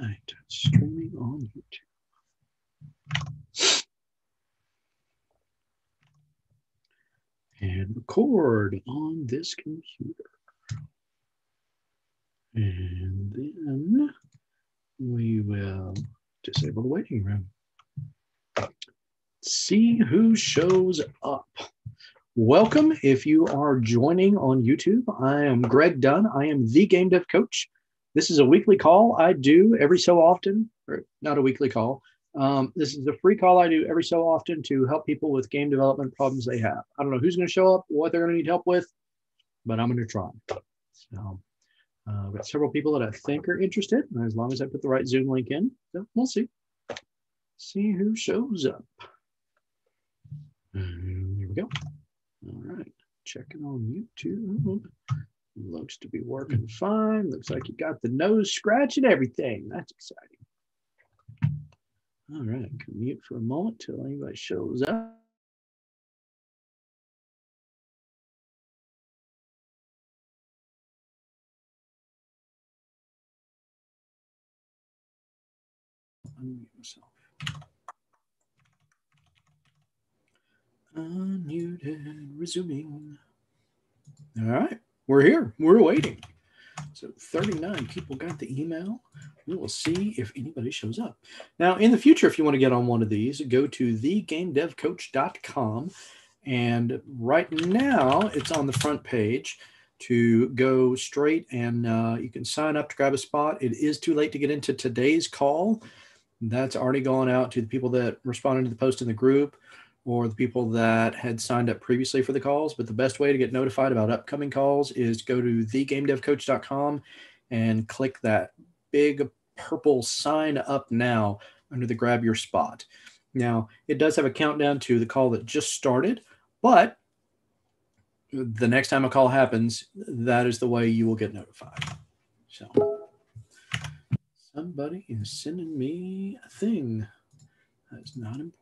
right, streaming on YouTube. And record on this computer. And then we will disable the waiting room. See who shows up. Welcome. If you are joining on YouTube, I am Greg Dunn. I am the Game Dev Coach. This is a weekly call I do every so often, or not a weekly call. This is a free call I do every so often to help people with game development problems they have. I don't know who's going to show up, what they're going to need help with, but I'm going to try. So I've got several people that I think are interested, and as long as I put the right Zoom link in, so we'll see. See who shows up. Here we go. All right, checking on YouTube. Looks to be working fine. Looks like you got the nose scratch and everything. That's exciting. All right, can mute for a moment till anybody shows up. Unmute myself. Unmuted, resuming. All right, we're here. We're waiting. So 39 people got the email. We will see if anybody shows up. Now, in the future, if you want to get on one of these, go to thegamedevcoach.com. And right now, it's on the front page to go straight, and you can sign up to grab a spot. It is too late to get into today's call. That's already gone out to the people that responded to the post in the group, or the people that had signed up previously for the calls. But the best way to get notified about upcoming calls is go to thegamedevcoach.com and click that big purple sign up now under the grab your spot. Now, it does have a countdown to the call that just started, but the next time a call happens, that is the way you will get notified. So somebody is sending me a thing. That's not important.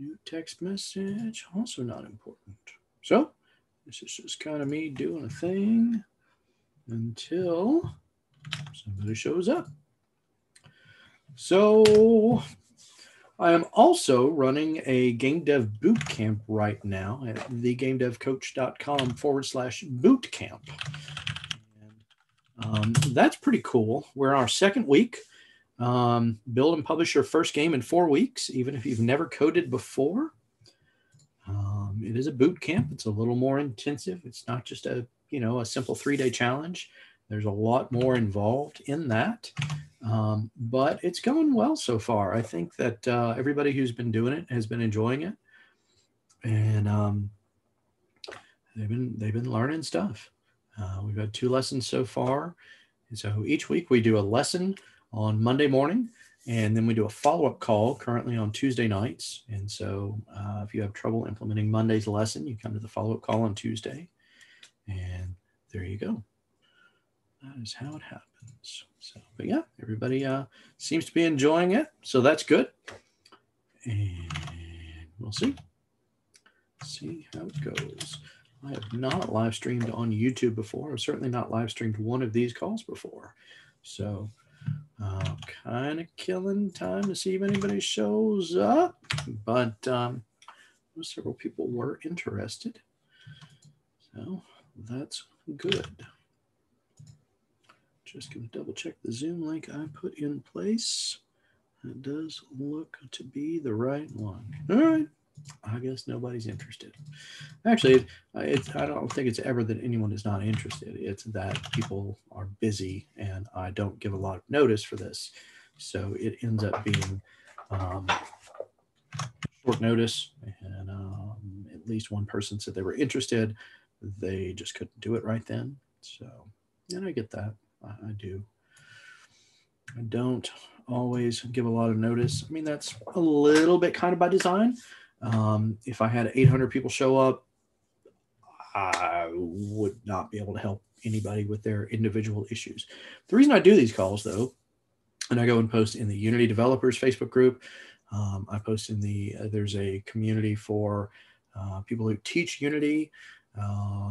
New text message, also not important. So this is just kind of me doing a thing until somebody shows up. So I am also running a game dev bootcamp right now at thegamedevcoach.com/bootcamp. That's pretty cool. We're in our second week. Build and publish your first game in 4 weeks, even if you've never coded before. It is a boot camp. It's a little more intensive. It's not just a, you know, a simple 3-day challenge. There's a lot more involved in that, but it's going well so far. I think that everybody who's been doing it has been enjoying it, and they've been learning stuff. We've had 2 lessons so far, and so each week we do a lesson on Monday morning, and then we do a follow-up call currently on Tuesday nights. And so if you have trouble implementing Monday's lesson, you come to the follow-up call on Tuesday, and there you go. That is how it happens. So, but yeah, everybody seems to be enjoying it, so that's good. And we'll see how it goes. I have not live streamed on YouTube before. I've certainly not live streamed one of these calls before. So kind of killing time to see if anybody shows up, but several people were interested, so that's good. Just going to double check the Zoom link I put in place. It does look to be the right one. All right, I guess nobody's interested. Actually, I don't think it's ever that anyone is not interested. It's that people are busy and I don't give a lot of notice for this. So it ends up being short notice, and at least one person said they were interested. They just couldn't do it right then. So, and I get that. I do. I don't always give a lot of notice. I mean, that's a little bit kind of by design. If I had 800 people show up, I would not be able to help anybody with their individual issues. The reason I do these calls, though, and I go and post in the Unity Developers Facebook group, I post in the, there's a community for people who teach Unity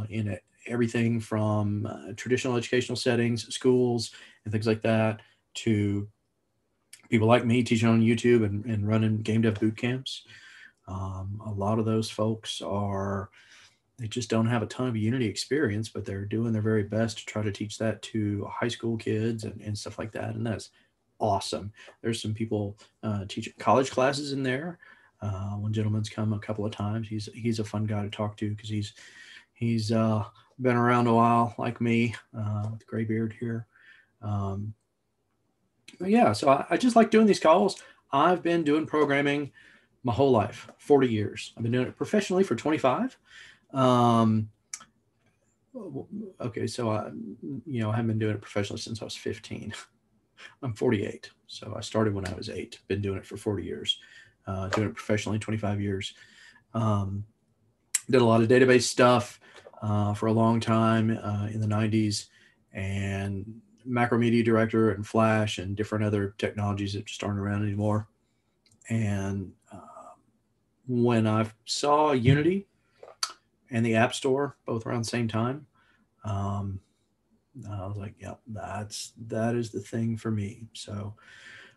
in everything from traditional educational settings, schools, and things like that, to people like me teaching on YouTube and running game dev boot camps. A lot of those folks are, they just don't have a ton of Unity experience, but they're doing their very best to try to teach that to high school kids and stuff like that. And that's awesome. There's some people teaching college classes in there. One gentleman's come a couple of times. He's a fun guy to talk to because he's been around a while, like me, with the gray beard here. But yeah, so I just like doing these calls. I've been doing programming my whole life, 40 years. I've been doing it professionally for 25. Okay, so I haven't been doing it professionally since I was 15. I'm 48, so I started when I was 8. Been doing it for 40 years. Doing it professionally, 25 years. Did a lot of database stuff for a long time in the 90s, and Macromedia Director and Flash and different other technologies that just aren't around anymore. And when I saw Unity and the App Store both around the same time, I was like, "Yep, yeah, that is the thing for me." So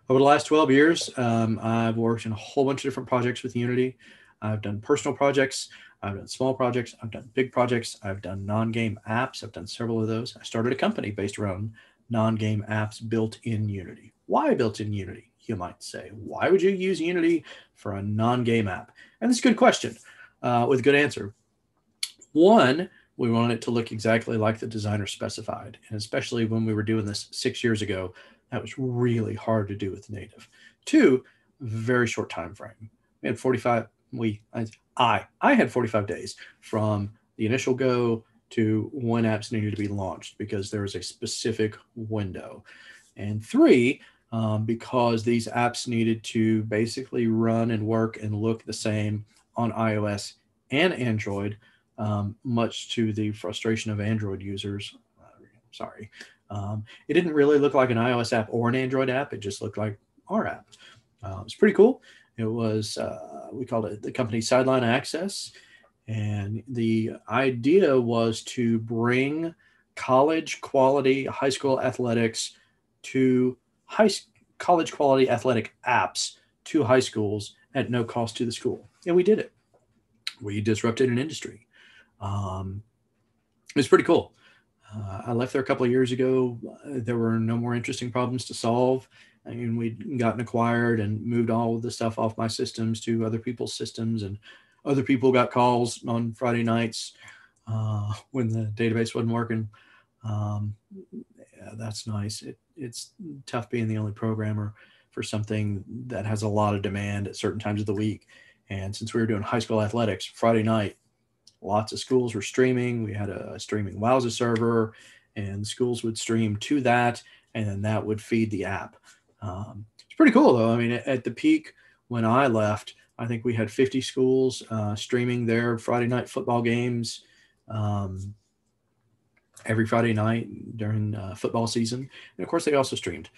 over the last 12 years, I've worked in a whole bunch of different projects with Unity. I've done personal projects, I've done small projects, I've done big projects, I've done non-game apps, I've done several of those. I started a company based around non-game apps built in Unity. Why built in Unity, you might say? Why would you use Unity for a non-game app? And it's a good question with a good answer. One, we wanted it to look exactly like the designer specified, and especially when we were doing this 6 years ago, that was really hard to do with native. Two, very short time frame. We had 45 days from the initial go to when apps needed to be launched because there was a specific window. And three, because these apps needed to basically run and work and look the same on iOS and Android, much to the frustration of Android users. It didn't really look like an iOS app or an Android app. It just looked like our app. It's pretty cool. It was, we called it the company Sideline Access. And the idea was to bring college quality high school athletics to college quality athletic apps to high schools at no cost to the school. And we did it. We disrupted an industry. It was pretty cool. I left there a couple of years ago. There were no more interesting problems to solve. I mean, we'd gotten acquired and moved all of the stuff off my systems to other people's systems, and other people got calls on Friday nights when the database wasn't working. Yeah, that's nice. It's tough being the only programmer for something that has a lot of demand at certain times of the week. And since we were doing high school athletics Friday night, lots of schools were streaming. We had a streaming Wowza server, and schools would stream to that, and then that would feed the app. It's pretty cool, though. I mean, at the peak when I left, I think we had 50 schools streaming their Friday night football games every Friday night during football season. And, of course, they also streamed,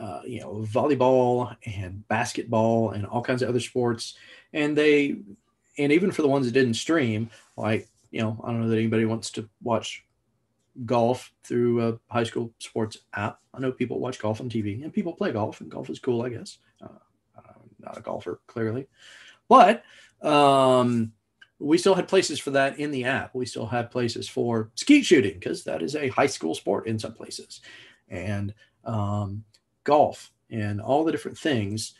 volleyball and basketball and all kinds of other sports. And even for the ones that didn't stream, like, I don't know that anybody wants to watch golf through a high school sports app. I know people watch golf on TV, and people play golf, and golf is cool, I guess. I'm not a golfer, clearly. But we still had places for that in the app. We still had places for skeet shooting, because that is a high school sport in some places. And golf and all the different things.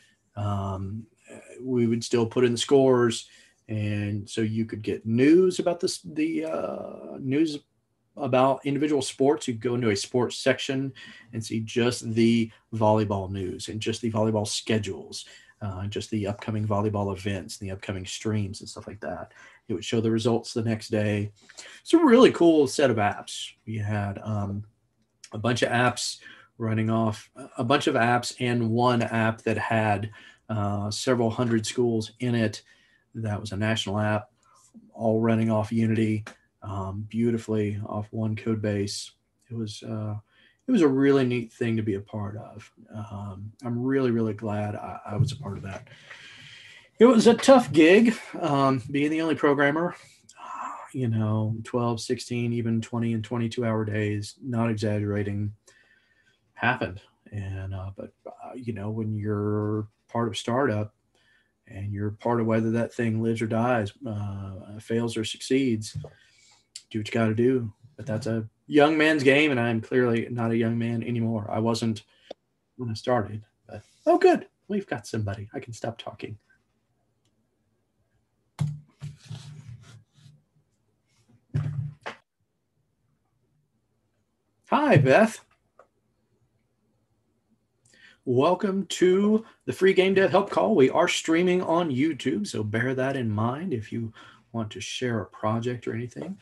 We would still put in the scores, and so you could get news about the news about individual sports. You go into a sports section and see just the volleyball news and just the volleyball schedules, just the upcoming volleyball events and the upcoming streams and stuff like that. It would show the results the next day. It's a really cool set of apps. We had a bunch of apps running off, a bunch of apps, and one app that had several hundred schools in it. That was a national app, all running off Unity, beautifully off one code base. It was a really neat thing to be a part of. I'm really, really glad I was a part of that. It was a tough gig, being the only programmer, 12, 16, even 20 and 22 hour days, not exaggerating, happened. And you know, when you're part of startup and you're part of whether that thing lives or dies, fails or succeeds, do what you got to do. But that's a young man's game, and I'm clearly not a young man anymore. I wasn't when I started. But, oh, good, we've got somebody. I can stop talking. Hi, Beth. Welcome to the free Game Dev Help Call. We are streaming on YouTube, so bear that in mind if you want to share a project or anything.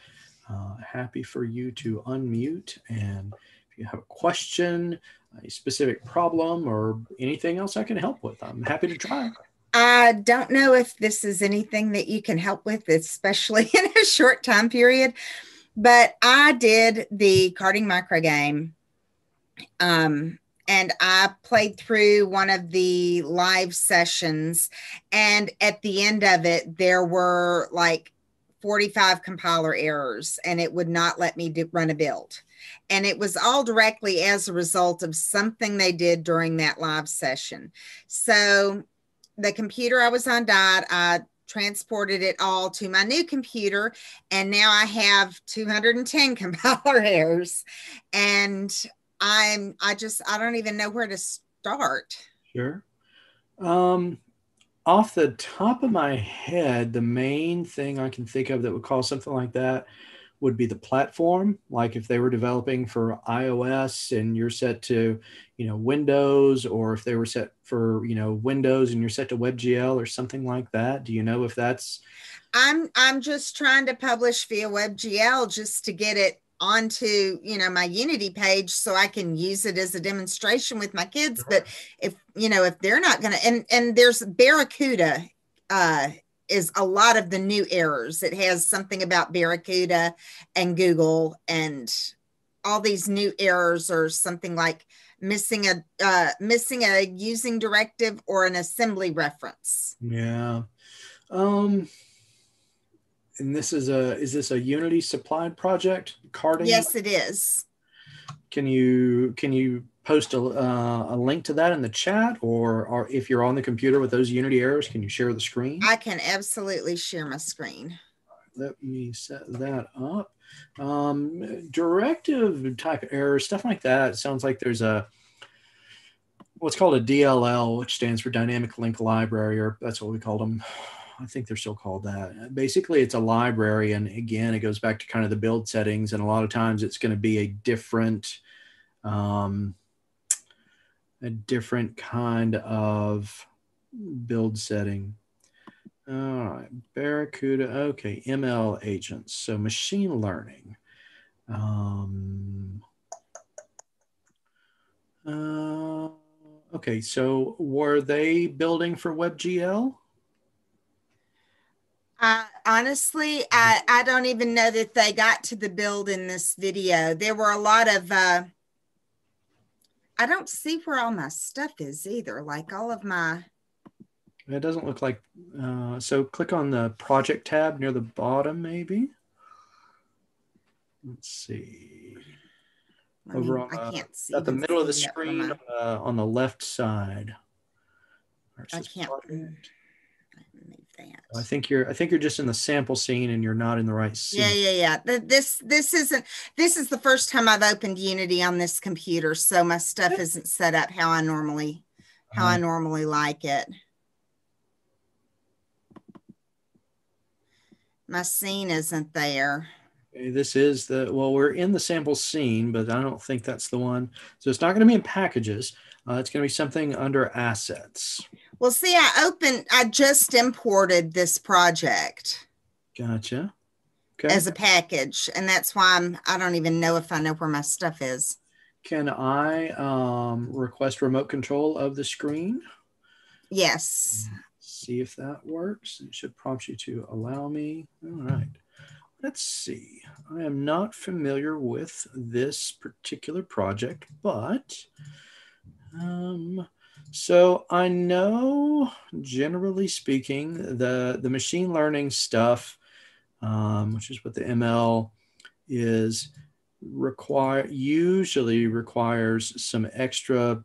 Happy for you to unmute, and if you have a question, a specific problem, or anything else I can help with, I'm happy to try. I don't know if this is anything that you can help with, especially in a short time period, but I did the karting micro game. And I played through one of the live sessions, and at the end of it, there were like 45 compiler errors, and it would not let me run a build. And it was all directly as a result of something they did during that live session. So the computer I was on died. I transported it all to my new computer, and now I have 210 compiler errors, and I don't even know where to start. Sure. Off the top of my head, the main thing I can think of that would cause something like that would be the platform. Like if they were developing for iOS and you're set to, you know, Windows, or if they were set for, you know, Windows and you're set to WebGL or something like that. Do you know if that's... I'm just trying to publish via WebGL just to get it onto, you know, my Unity page so I can use it as a demonstration with my kids. But if, you know, if they're not going to, and there's Barracuda is a lot of the new errors. It has something about Barracuda and Google, and all these new errors are something like missing a using directive or an assembly reference. Yeah. And this is is this a Unity supplied project? Karting? Yes, it is. Can you post a link to that in the chat, or if you're on the computer with those Unity errors, can you share the screen? I can absolutely share my screen. Let me set that up. Directive type errors, stuff like that. It sounds like there's what's called a DLL, which stands for Dynamic Link Library, or that's what we called them. I think they're still called that. Basically, it's a library. And again, it goes back to kind of the build settings. And a lot of times it's going to be a different kind of build setting. All right, Barracuda. Okay, ML agents. So machine learning. Okay, so were they building for WebGL? Honestly, I don't even know that they got to the build in this video. There were a lot of, I don't see where all my stuff is either. Like all of my. It doesn't look like, so click on the project tab near the bottom, maybe. Let's see. Over on, I can't see. At the middle of the screen on the left side. I can't. Project. I think you're just in the sample scene, and you're not in the right scene. Yeah. This is the first time I've opened Unity on this computer, so my stuff isn't set up how I normally like it. My scene isn't there. This is we're in the sample scene, but I don't think that's the one. So it's not going to be in packages. It's going to be something under assets. Well, see, I just imported this project. Gotcha. Okay. As a package. And that's why I don't even know if I know where my stuff is. Can I request remote control of the screen? Yes. See if that works. It should prompt you to allow me. All right. Let's see. I am not familiar with this particular project, but so I know, generally speaking, the machine learning stuff, which is what the ML is, usually requires some extra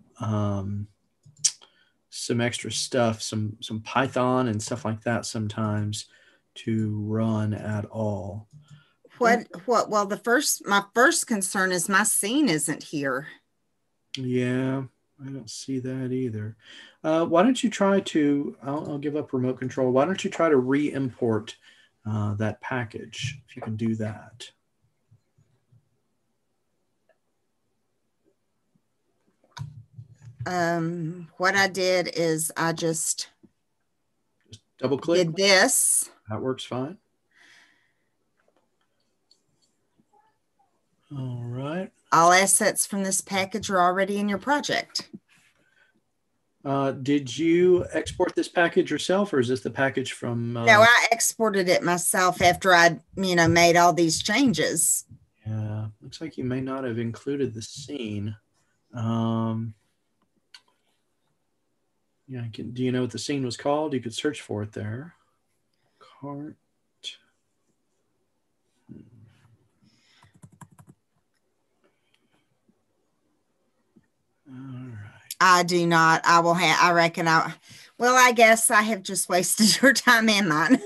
stuff, some Python and stuff like that sometimes to run at all. What? Well, my first concern is my scene isn't here. Yeah, I don't see that either. Why don't you try to? I'll give up remote control. Why don't you try to re-import that package if you can do that? What I did is I just double click. Did this? That works fine. All right. All assets from this package are already in your project. Did you export this package yourself, or is this the package from? No, I exported it myself after I, made all these changes. Yeah, looks like you may not have included the scene. Yeah, do you know what the scene was called? You could search for it there. Cart. All right. I do not. I will have. I reckon. Well, I guess I have just wasted your time and mine.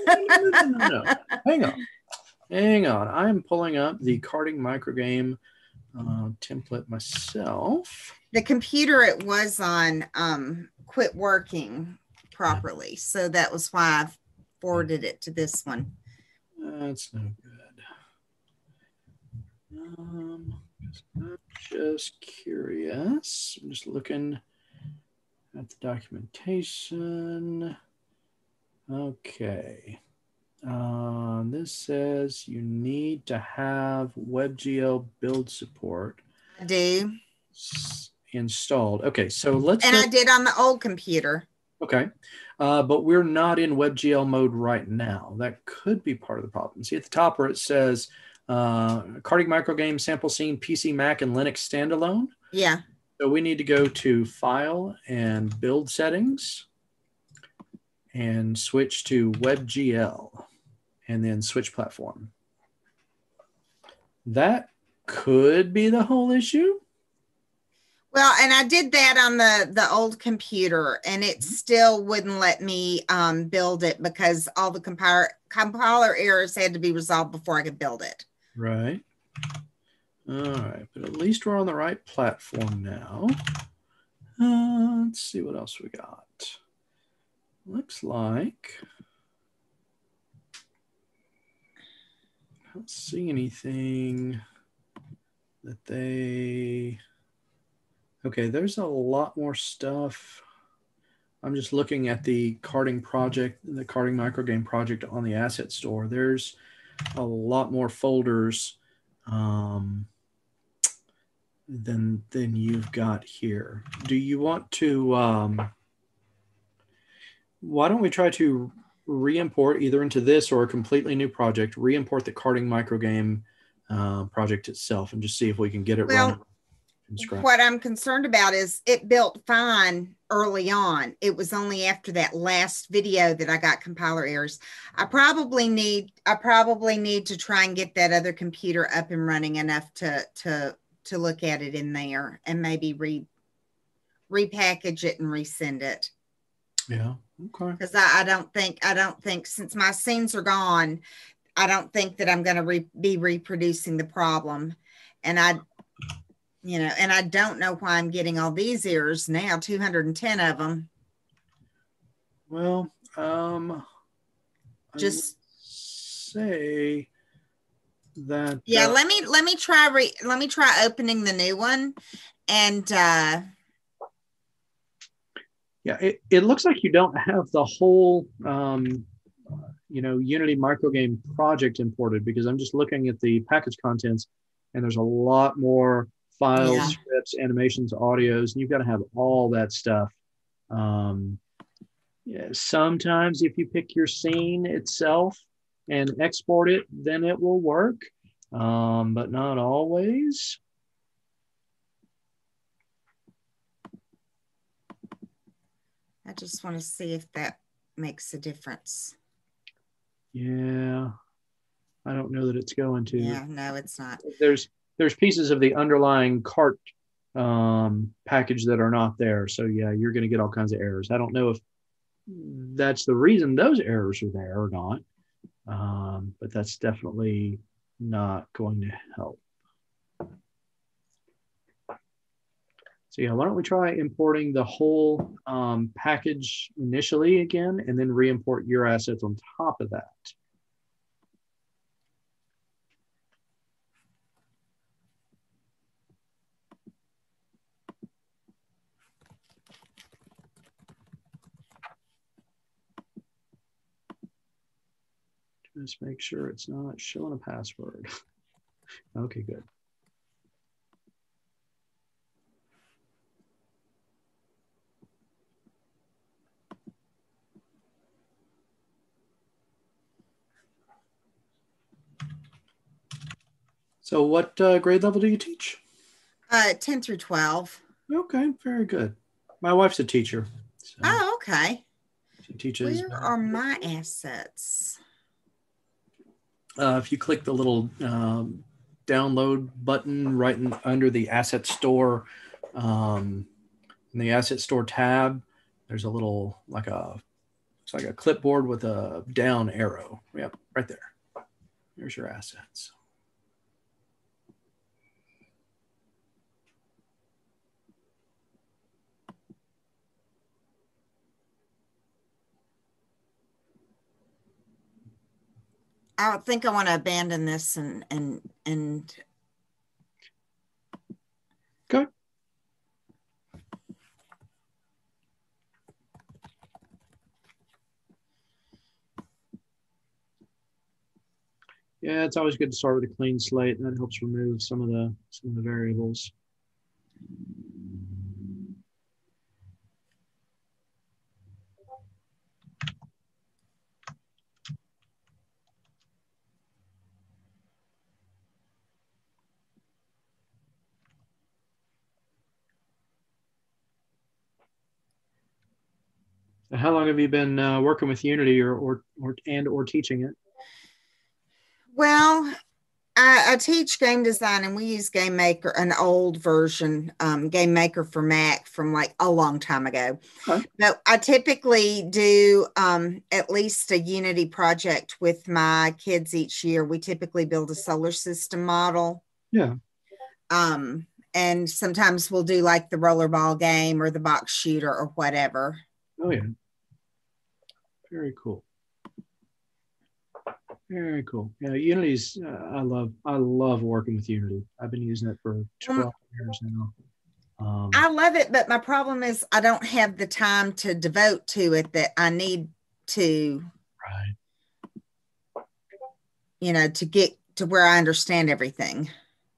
No. Hang on. I am pulling up the karting microgame template myself. The computer it was on quit working properly, so that was why I forwarded it to this one. That's no good. I'm just curious. I'm just looking at the documentation. Okay. This says you need to have WebGL build support. I do. Installed. Okay, so let's. And I did on the old computer. Okay, but we're not in WebGL mode right now. That could be part of the problem. See at the top where it says karting microgame sample scene PC Mac and Linux standalone. Yeah. So we need to go to File and Build Settings, and switch to WebGL, and then switch platform. That could be the whole issue. Well, and I did that on the old computer, and it still wouldn't let me build it because all the compiler errors had to be resolved before I could build it. Right. All right. But at least we're on the right platform now. Let's see what else we got. Looks like I don't see anything that they... Okay, there's a lot more stuff. I'm just looking at the karting microgame project on the asset store. There's a lot more folders than you've got here. Do you want to, why don't we try to re-import either into this or a completely new project, re-import the karting microgame project itself and just see if we can get it running. What I'm concerned about is it built fine early on. It was only after that last video that I got compiler errors. I probably need to try and get that other computer up and running enough to look at it in there and maybe repackage it and resend it. Yeah. Okay. Because I don't think since my scenes are gone, I don't think that I'm going to be reproducing the problem, and I don't know why I'm getting all these errors now, 210 of them. Well, just say that. Yeah, let me try opening the new one, and yeah, it looks like you don't have the whole Unity microgame project imported, because I'm just looking at the package contents, and there's a lot more. Files, yeah. Scripts, animations, audios, and you've got to have all that stuff. Yeah, sometimes if you pick your scene itself and export it, then it will work, but not always. I just want to see if that makes a difference. Yeah, I don't know that it's going to. Yeah, no, it's not. There's there's pieces of the underlying cart package that are not there. So yeah, you're going to get all kinds of errors. I don't know if that's the reason those errors are there or not, but that's definitely not going to help. So yeah, why don't we try importing the whole package initially again, and then re-import your assets on top of that. Just make sure it's not showing a password. Okay, good. So what grade level do you teach? 10 through 12. Okay, very good. My wife's a teacher. So oh, okay. She teaches. Where are my assets? If you click the little download button right under the asset store, in the asset store tab, there's a little, it's like a clipboard with a down arrow. Yep, right there. Here's your assets. I think I want to abandon this and. Okay. Yeah, it's always good to start with a clean slate, and that helps remove some of the variables. How long have you been working with Unity or teaching it? Well, I teach game design, and we use Game Maker, an old version, Game Maker for Mac from like a long time ago. Okay. But I typically do at least a Unity project with my kids each year. We typically build a solar system model. Yeah. And sometimes we'll do like the rollerball game or the box shooter or whatever. Oh yeah, very cool, very cool. Yeah, Unity's I love working with Unity. I've been using it for 12 years now. I love it, but my problem is I don't have the time to devote to it that I need to. Right. You know, to get to where I understand everything.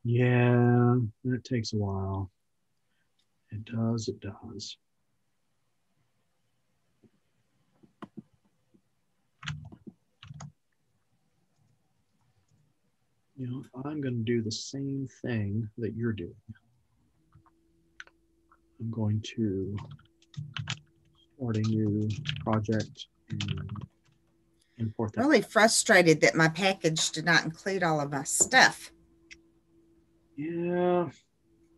Yeah, that takes a while. It does. It does. You know, I'm going to do the same thing that you're doing. I'm going to start a new project and import that. Really frustrated that my package did not include all of my stuff. Yeah.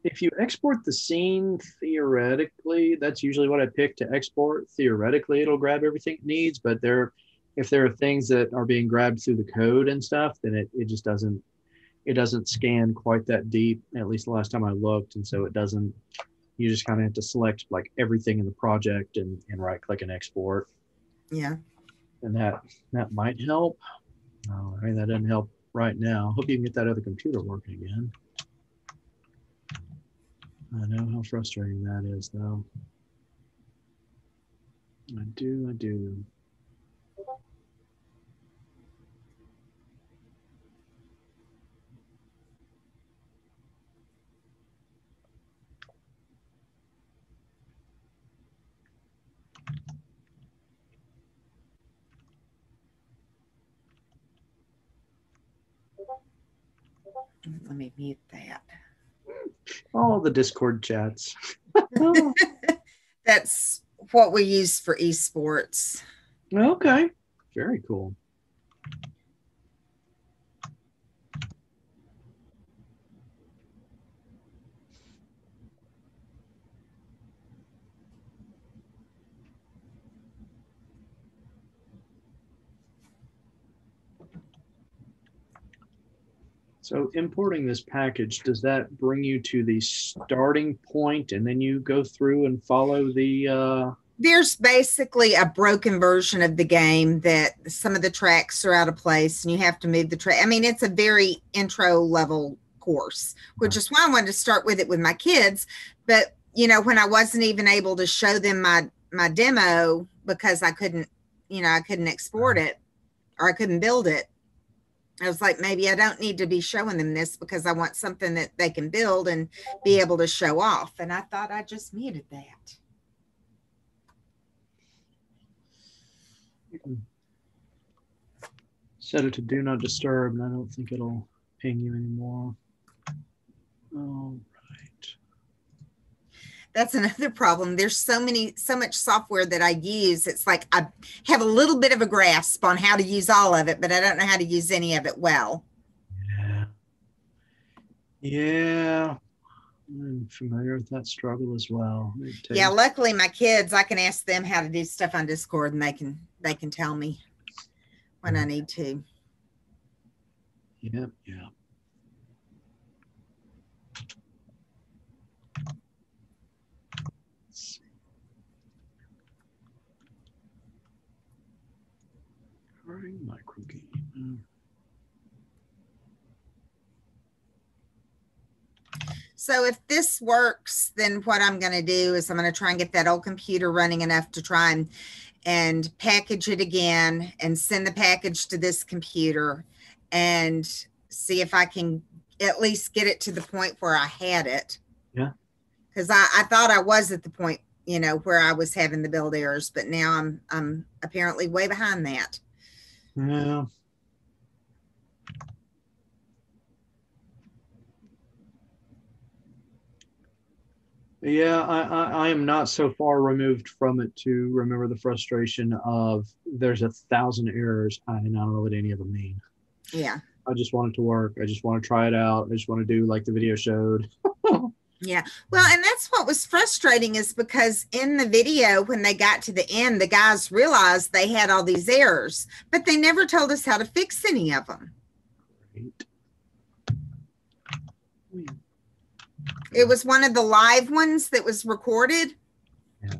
If you export the scene, theoretically, that's usually what I pick to export. Theoretically, it'll grab everything it needs, but if there are things that are being grabbed through the code and stuff, then it just doesn't. It doesn't scan quite that deep, at least the last time I looked, and so it doesn't, you just kind of have to select like everything in the project and right click and export. Yeah. And that might help. All right, that doesn't help right now. Hope you can get that other computer working again. I know how frustrating that is though. I do. Let me mute that. All the Discord chats. That's what we use for esports. Okay. Very cool. So importing this package, does that bring you to the starting point and then you go through and follow the... There's basically a broken version of the game that some of the tracks are out of place and you have to move the track. I mean, it's a very intro level course, which is why I wanted to start with it with my kids. But, you know, when I wasn't even able to show them my demo because I couldn't, you know, I couldn't export it or I couldn't build it. I was like, maybe I don't need to be showing them this because I want something that they can build and be able to show off. And I thought I just needed that. You can set it to do not disturb, and I don't think it'll ping you anymore. All right. That's another problem. There's so much software that I use. It's like I have a little bit of a grasp on how to use all of it, but I don't know how to use any of it well. Yeah. Yeah. I'm familiar with that struggle as well. Yeah, luckily my kids, I can ask them how to do stuff on Discord and they can tell me when I need to. Yep, yeah. Recurring micro game. So if this works, then what I'm going to do is I'm going to try and get that old computer running enough to try and package it again and send the package to this computer and see if I can at least get it to the point where I had it. Yeah. Because I thought I was at the point, you know, where I was having the build errors, but now I'm apparently way behind that. Yeah. Yeah, I am not so far removed from it to remember the frustration of there's 1,000 errors and I don't know what any of them mean. Yeah. I just want it to work. I just want to try it out. I just want to do like the video showed. Yeah. Well, and that's what was frustrating is because in the video, when they got to the end, the guys realized they had all these errors, but they never told us how to fix any of them. Great. It was one of the live ones that was recorded. Yeah.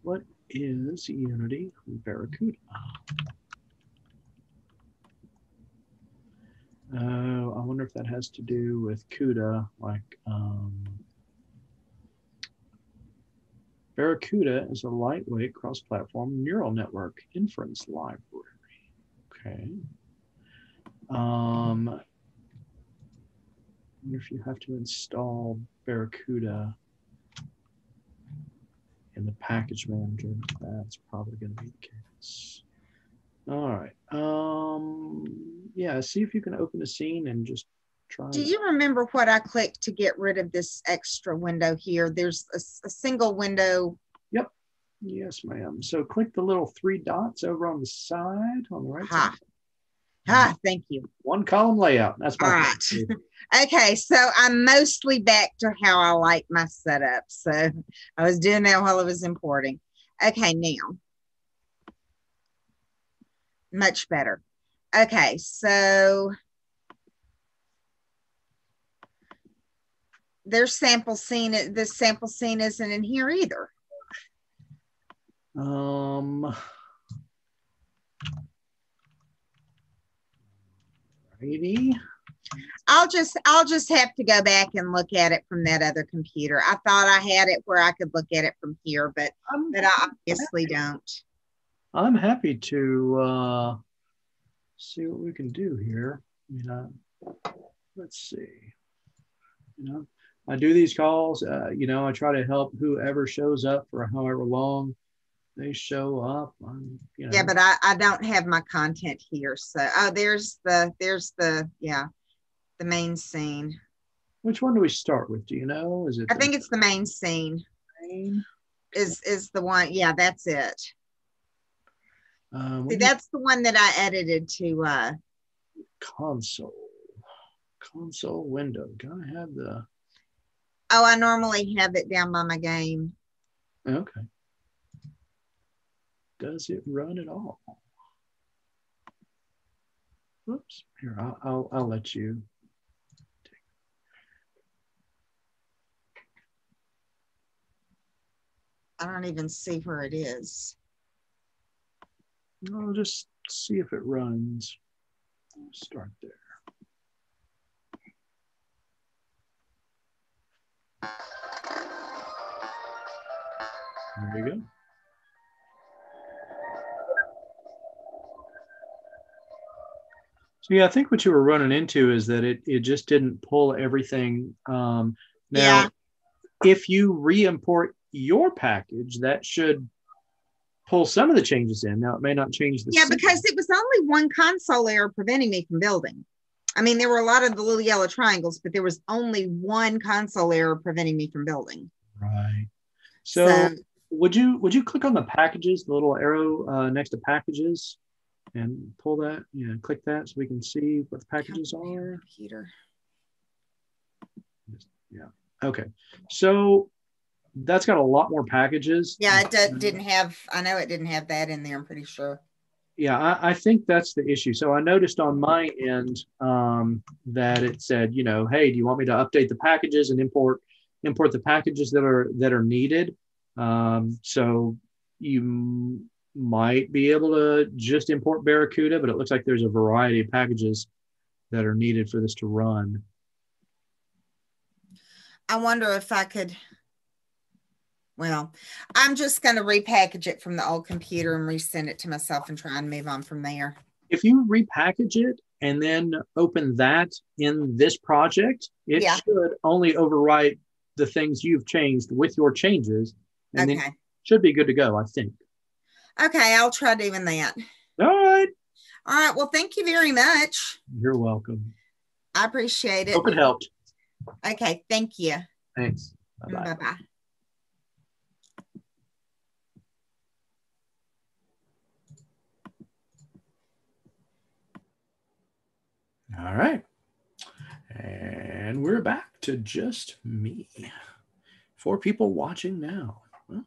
What is Unity Barracuda? I wonder if that has to do with CUDA, like Barracuda is a lightweight cross-platform neural network inference library. Okay. I wonder if you have to install Barracuda in the package manager. That's probably going to be the case. All right. Yeah, see if you can open a scene and just try. Do you remember what I clicked to get rid of this extra window here? There's a single window. Yep. Yes, ma'am. So click the little three dots over on the side on the right side. Ah, thank you. One column layout. That's my favorite. Okay, so I'm mostly back to how I like my setup. So I was doing that while I was importing. Okay, now. Much better. Okay, so there's sample scene. This sample scene isn't in here either. Maybe. I'll just have to go back and look at it from that other computer. I thought I had it where I could look at it from here, but I obviously don't. I'm happy to see what we can do here. You know, let's see. You know, I do these calls. You know, I try to help whoever shows up for however long they show up. You know. Yeah, but I don't have my content here. So there's the main scene. Which one do we start with? Do you know? Is it? I think it's the main scene. Main? Is the one? Yeah, that's it. See, that's the one that I edited to. Console window. Gotta have the. Oh, I normally have it down by my game. Okay. does it run at all? Whoops, here, I'll let you. I don't even see where it is. I'll just see if it runs. I'll start there. There you go. So yeah, I think what you were running into is that it just didn't pull everything. Now, yeah. If you re-import your package, that should pull some of the changes in. Now, it may not change the system. Because it was only one console error preventing me from building. I mean, there were a lot of the little yellow triangles, but there was only one console error preventing me from building. Right. So would you click on the packages, the little arrow next to packages, and pull that? Yeah, click that so we can see what the packages are. Peter. Yeah. Okay. So that's got a lot more packages. Yeah, it didn't have. I know it didn't have that in there. I'm pretty sure. Yeah, I think that's the issue. So I noticed on my end that it said, you know, hey, do you want me to update the packages and import the packages that are needed? So you might be able to just import Barracuda, but it looks like there's a variety of packages that are needed for this to run. I wonder if I could. Well, I'm just going to repackage it from the old computer and resend it to myself and try and move on from there. If you repackage it and then open that in this project, it should only overwrite the things you've changed with your changes. And then it should be good to go, I think. Okay, I'll try doing that. All right. All right. Well, thank you very much. You're welcome. I appreciate it. Hope it helped. Okay, thank you. Thanks. Bye-bye. Bye-bye. All right, and we're back to just me. 4 people watching now. Well,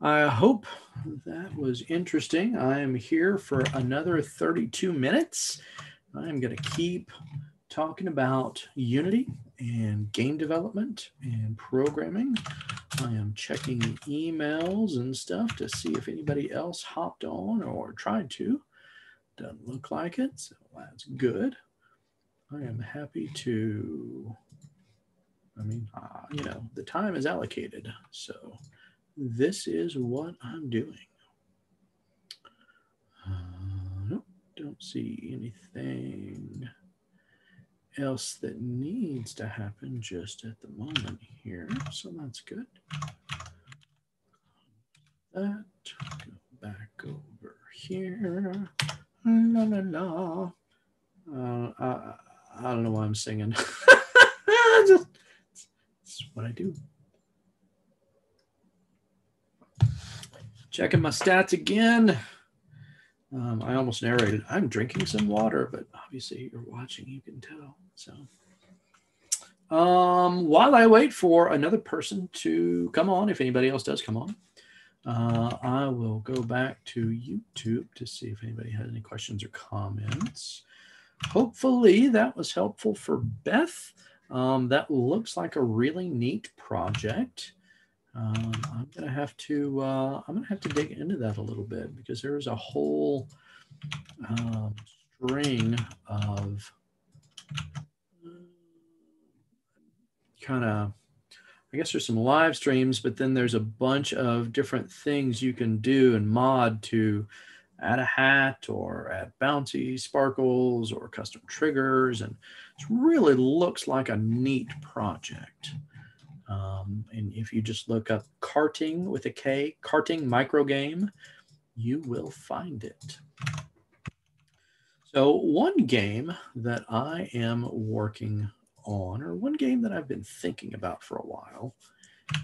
I hope that was interesting. I am here for another 32 minutes. I'm going to keep talking about Unity and game development and programming. I am checking emails and stuff to see if anybody else hopped on or tried to. Doesn't look like it, so that's good. I am happy to, you know, the time is allocated. So this is what I'm doing. Nope, don't see anything else that needs to happen just at the moment here. So that's good. That, go back over here. La, la, la. I don't know why I'm singing. It's what I do. Checking my stats again. I almost narrated. I'm drinking some water, but obviously you're watching, you can tell. So while I wait for another person to come on, if anybody else does come on, I will go back to YouTube to see if anybody has any questions or comments. Hopefully that was helpful for Beth. That looks like a really neat project. I'm gonna have to dig into that a little bit because there is a whole string of kind of. I guess there's some live streams, but then there's a bunch of different things you can do and mod to add a hat or add bouncy sparkles or custom triggers. And it really looks like a neat project. And if you just look up karting with a K, karting microgame, you will find it. So one game that I am working on, or one game that I've been thinking about for a while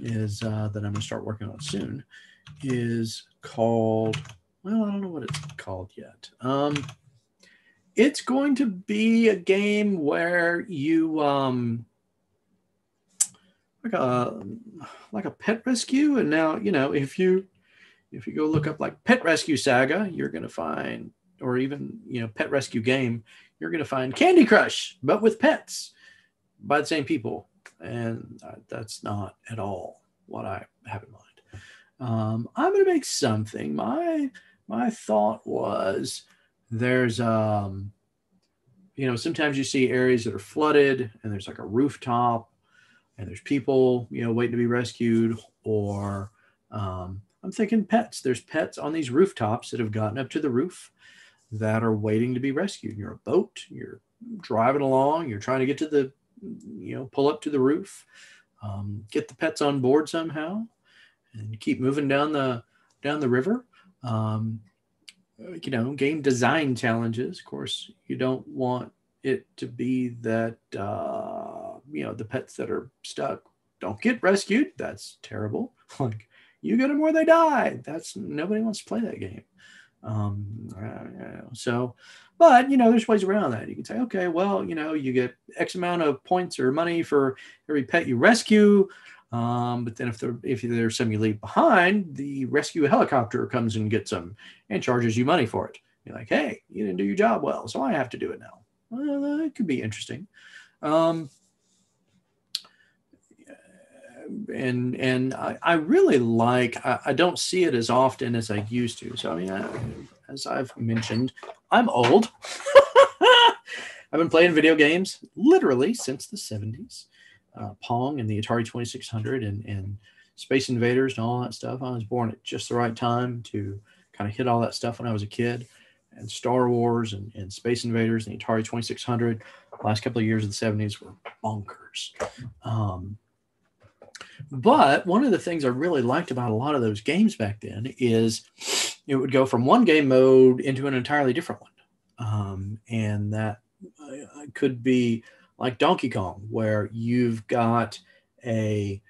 is that I'm going to start working on soon is called, well, I don't know what it's called yet. It's going to be a game where you like a pet rescue, and now, you know, if you If you go look up like Pet Rescue Saga, you're going to find, or even, you know, Pet Rescue Game, you're going to find Candy Crush, but with pets by the same people. And that's not at all what I have in mind. I'm going to make something. My thought was there's, you know, sometimes you see areas that are flooded and there's like a rooftop and there's people, you know, waiting to be rescued, or I'm thinking pets. There's pets on these rooftops that have gotten up to the roof that are waiting to be rescued. You're a boat, you're driving along, you're trying to get to the, you know, pull up to the roof, get the pets on board somehow, and keep moving down the river. You know, game design challenges. Of course, you don't want it to be that, you know, the pets that are stuck don't get rescued. That's terrible. Like, you get them where they die. That's, nobody wants to play that game. So, but, you know, there's ways around that. You can say, okay, well, you know, you get X amount of points or money for every pet you rescue. But then if there's some you leave behind, the rescue helicopter comes and gets them and charges you money for it. You're like, hey, you didn't do your job well, so I have to do it now. Well, it could be interesting. And I really like, I don't see it as often as I used to. So, I mean, as I've mentioned, I'm old. I've been playing video games literally since the 70s. Pong and the Atari 2600 and Space Invaders and all that stuff. I was born at just the right time to kind of hit all that stuff when I was a kid. And Star Wars and Space Invaders and the Atari 2600. The last couple of years of the 70s were bonkers. But one of the things I really liked about a lot of those games back then is it would go from one game mode into an entirely different one. And that could be like Donkey Kong, where you've got the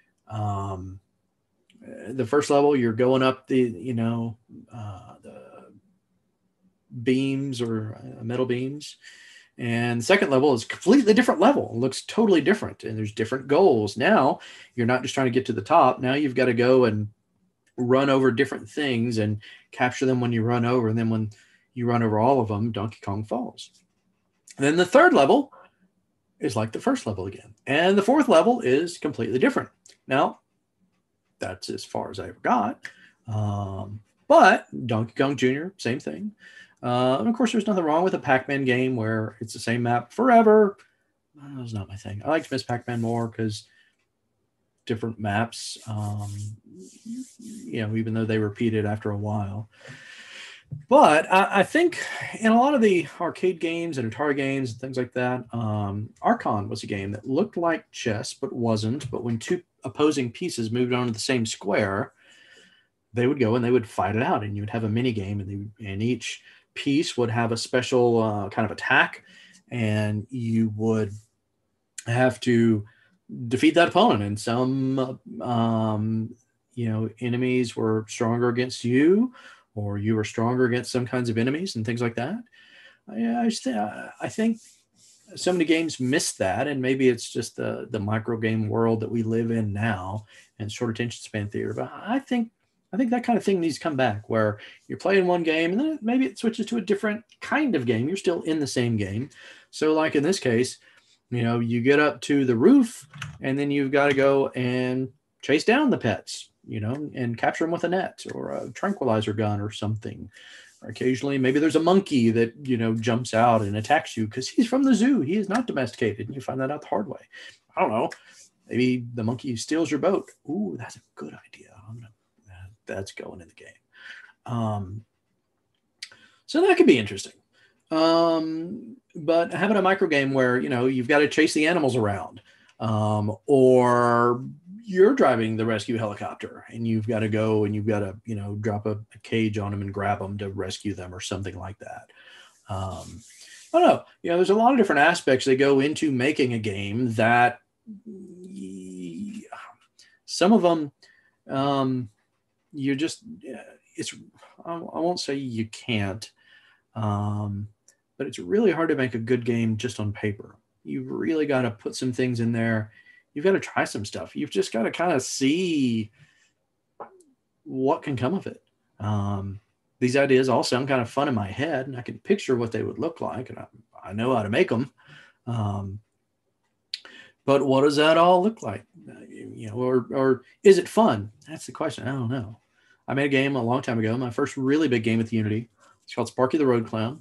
first level, you're going up the, you know, the beams or metal beams. And the second level is a completely different level. It looks totally different. And there's different goals. Now you're not just trying to get to the top. Now you've got to go and run over different things and capture them when you run over. And then when you run over all of them, Donkey Kong falls. And then the third level is like the first level again. And the fourth level is completely different. Now, that's as far as I ever got. But Donkey Kong Jr., same thing. And of course, there's nothing wrong with a Pac-Man game where it's the same map forever. That was not my thing. I liked Miss Pac-Man more because different maps, you know, even though they repeated after a while. But I think in a lot of the arcade games and Atari games and things like that, Archon was a game that looked like chess but wasn't. But when two opposing pieces moved onto the same square, they would go and they would fight it out, and you would have a mini game, and each piece would have a special kind of attack, and you would have to defeat that opponent. And some, you know, enemies were stronger against you, or you were stronger against some kinds of enemies and things like that. I think so many games miss that, and maybe it's just the micro game world that we live in now and short attention span theater. But I think that kind of thing needs to come back, where you're playing one game and then maybe it switches to a different kind of game. You're still in the same game. So like in this case, you know, you get up to the roof and then you've got to go and chase down the pets, you know, and capture them with a net or a tranquilizer gun or something. Or occasionally, maybe there's a monkey that, you know, jumps out and attacks you because he's from the zoo. He is not domesticated. And you find that out the hard way. I don't know. Maybe the monkey steals your boat. Ooh, that's a good idea. That's going in the game. So that could be interesting. But having a micro game where, you know, you've got to chase the animals around, or you're driving the rescue helicopter and you've got to go and you've got to, you know, drop a cage on them and grab them to rescue them or something like that. I don't know. You know, there's a lot of different aspects that go into making a game that some of them, you're just, it's, I won't say you can't, but it's really hard to make a good game just on paper. You've really got to put some things in there. You've got to try some stuff. You've just got to kind of see what can come of it. These ideas all sound kind of fun in my head, and I can picture what they would look like, and I know how to make them. But what does that all look like? You know, or is it fun? That's the question. I don't know. I made a game a long time ago, my first really big game with Unity. It's called Sparky the Road Clown,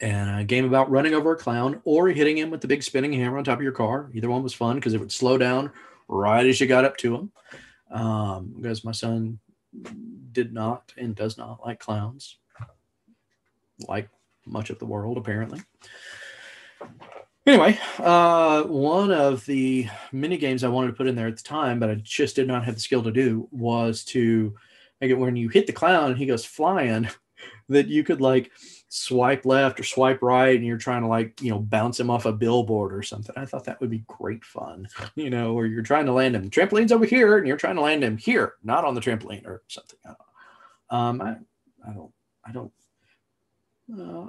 and a game about running over a clown or hitting him with the big spinning hammer on top of your car. Either one was fun because it would slow down right as you got up to him, because my son did not and does not like clowns, like much of the world, apparently. Anyway, one of the mini games I wanted to put in there at the time, but I just did not have the skill to do, was to make it when you hit the clown and he goes flying, that you could like swipe left or swipe right, and you're trying to like, you know, bounce him off a billboard or something. I thought that would be great fun, you know, or you're trying to land him. The trampoline's over here, and you're trying to land him here, not on the trampoline or something.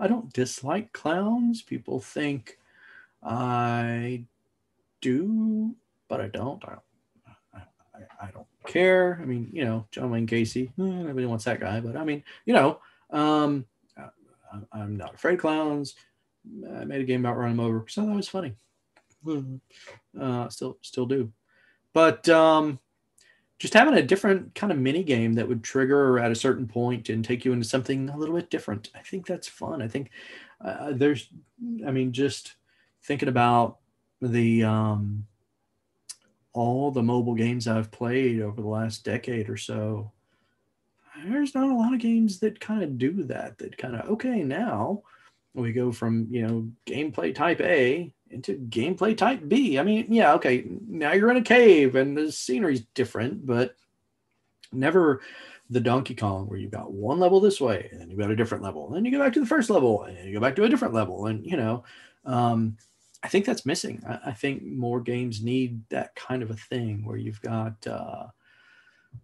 I don't dislike clowns. People think I do, but I don't. I don't care. I mean, you know, John Wayne Gacy, nobody wants that guy, but I mean, you know, I'm not afraid of clowns. I made a game about running them over, so that was funny. Still do. But just having a different kind of mini game that would trigger at a certain point and take you into something a little bit different, I think that's fun. I think just thinking about the all the mobile games I've played over the last decade or so, there's not a lot of games that kind of do that, that kind of, okay, now we go from, you know, gameplay type A into gameplay type B. I mean, yeah, okay, now you're in a cave and the scenery's different, but never the Donkey Kong where you've got one level this way and then you've got a different level, and then you go back to the first level and then you go back to a different level. And, you know, I think that's missing. I think more games need that kind of a thing where you've got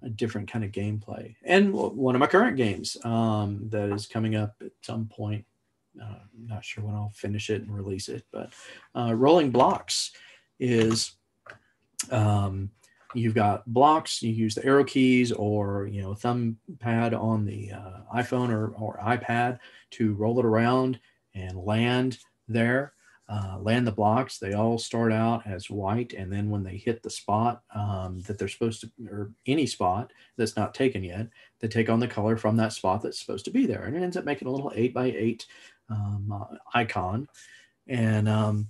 a different kind of gameplay. And one of my current games that is coming up at some point, I'm not sure when I'll finish it and release it, but Rolling Blocks is, you've got blocks, you use the arrow keys or, you know, thumb pad on the iPhone or iPad to roll it around and land there. Land the blocks. They all start out as white, and then when they hit the spot that they're supposed to, or any spot that's not taken yet, they take on the color from that spot that's supposed to be there, and it ends up making a little 8x8 icon. And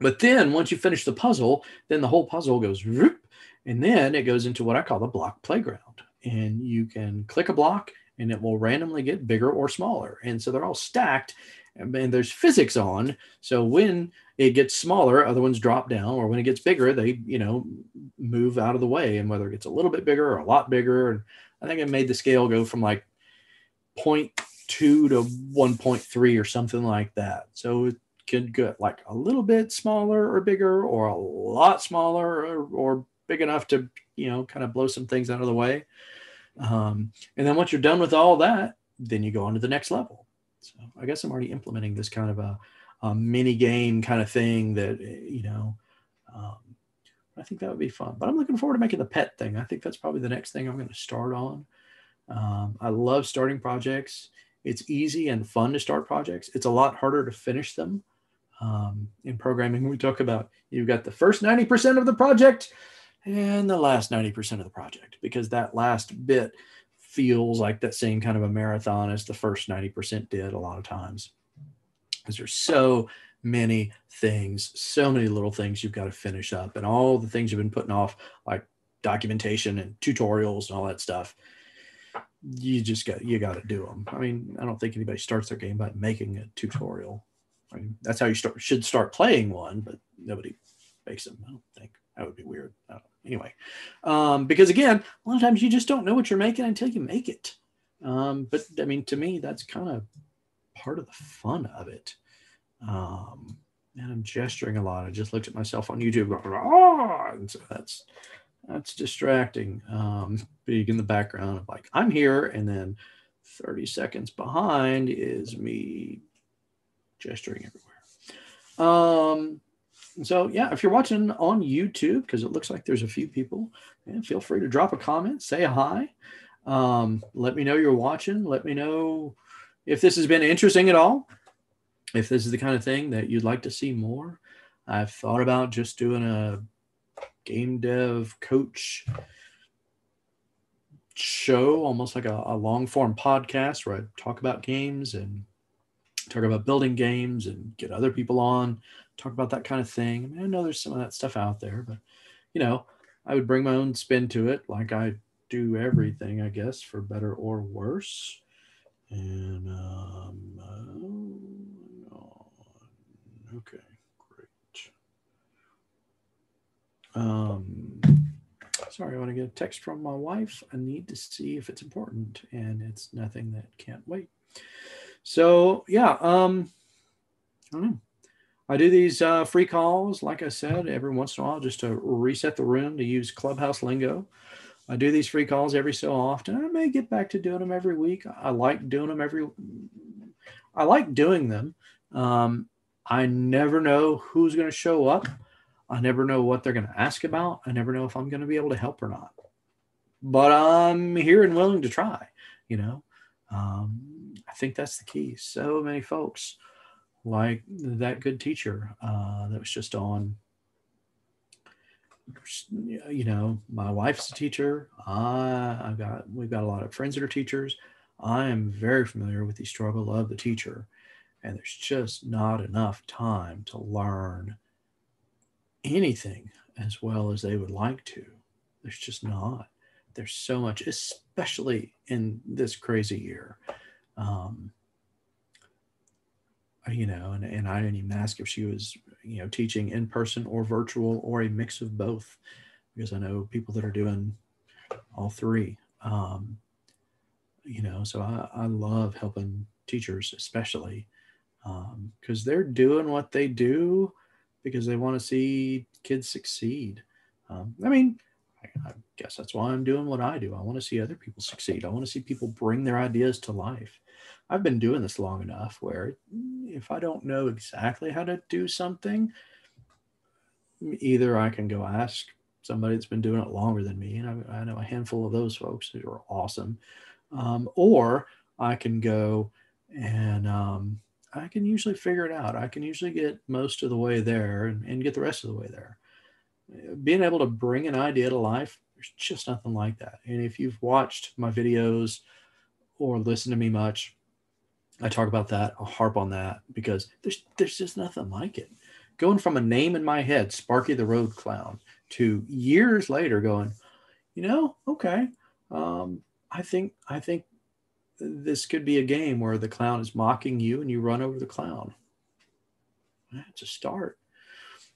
but then once you finish the puzzle, then the whole puzzle goes whoop, and then it goes into what I call the block playground, and you can click a block and it will randomly get bigger or smaller, and so they're all stacked. And there's physics on, so when it gets smaller, other ones drop down, or when it gets bigger, they, you know, move out of the way. And whether it gets a little bit bigger or a lot bigger, and I think it made the scale go from like 0.2 to 1.3 or something like that. So it can get like a little bit smaller or bigger, or a lot smaller, or big enough to, you know, kind of blow some things out of the way. And then once you're done with all that, then you go on to the next level. So I guess I'm already implementing this kind of a mini game kind of thing that, you know, I think that would be fun. But I'm looking forward to making the pet thing. I think that's probably the next thing I'm going to start on. I love starting projects. It's easy and fun to start projects. It's a lot harder to finish them. In programming, we talk about you've got the first 90% of the project and the last 90% of the project, because that last bit feels like that same kind of a marathon as the first 90% did a lot of times, because there's so many things, so many little things you've got to finish up, and all the things you've been putting off, like documentation and tutorials and all that stuff. You got to do them. I mean, I don't think anybody starts their game by making a tutorial. I mean, that's how you should start playing one, but nobody makes them, I don't think. That would be weird. Anyway, because again, a lot of times you just don't know what you're making until you make it. But I mean, to me, that's kind of part of the fun of it. And I'm gesturing a lot. I just looked at myself on YouTube going, oh, and so that's distracting. Big in the background of like, I'm here, and then 30 seconds behind is me gesturing everywhere. So yeah, if you're watching on YouTube, because it looks like there's a few people, feel free to drop a comment, say hi. Let me know you're watching. Let me know if this has been interesting at all. If this is the kind of thing that you'd like to see more. I've thought about just doing a game dev coach show, almost like a long form podcast where I talk about games and talk about building games and get other people on, talk about that kind of thing. I mean, I know there's some of that stuff out there, but you know, I would bring my own spin to it. Like I do everything, I guess, for better or worse. And, okay, great. Sorry, I want to get a text from my wife. I need to see if it's important, and it's nothing that can't wait. So yeah, I don't know. I do these free calls, like I said, every once in a while, just to reset the room, to use Clubhouse lingo. I do these free calls every so often. I may get back to doing them every week. I like doing them. I never know who's going to show up. I never know what they're going to ask about. I never know if I'm going to be able to help or not. But I'm here and willing to try, you know. I think that's the key. So many folks, like that good teacher that was just on, you know, my wife's a teacher. We've got a lot of friends that are teachers. I am very familiar with the struggle of the teacher. And there's just not enough time to learn anything as well as they would like to. There's just not. There's so much, especially in this crazy year. You know, and I didn't even ask if she was, you know, teaching in person or virtual or a mix of both, because I know people that are doing all three. You know, so I love helping teachers, especially. Because they're doing what they do because they want to see kids succeed. I mean, I guess that's why I'm doing what I do. I want to see other people succeed. I want to see people bring their ideas to life. I've been doing this long enough where if I don't know exactly how to do something, either I can go ask somebody that's been doing it longer than me, and I know a handful of those folks who are awesome, or I can go and... I can usually figure it out. I can usually get most of the way there and get the rest of the way there. Being able to bring an idea to life, there's just nothing like that. And if you've watched my videos or listened to me much, I talk about that. I'll harp on that because there's just nothing like it. Going from a name in my head, Sparky the Road Clown, to years later going, you know, okay, I think this could be a game where the clown is mocking you and you run over the clown. That's a start.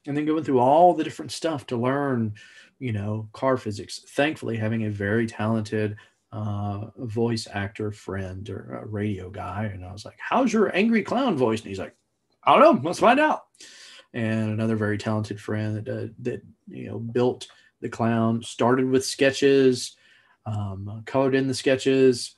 And then going through all the different stuff to learn, you know, car physics. Thankfully, having a very talented voice actor friend or a radio guy. And I was like, how's your angry clown voice? And he's like, I don't know. Let's find out. And another very talented friend that you know, built the clown, started with sketches, colored in the sketches,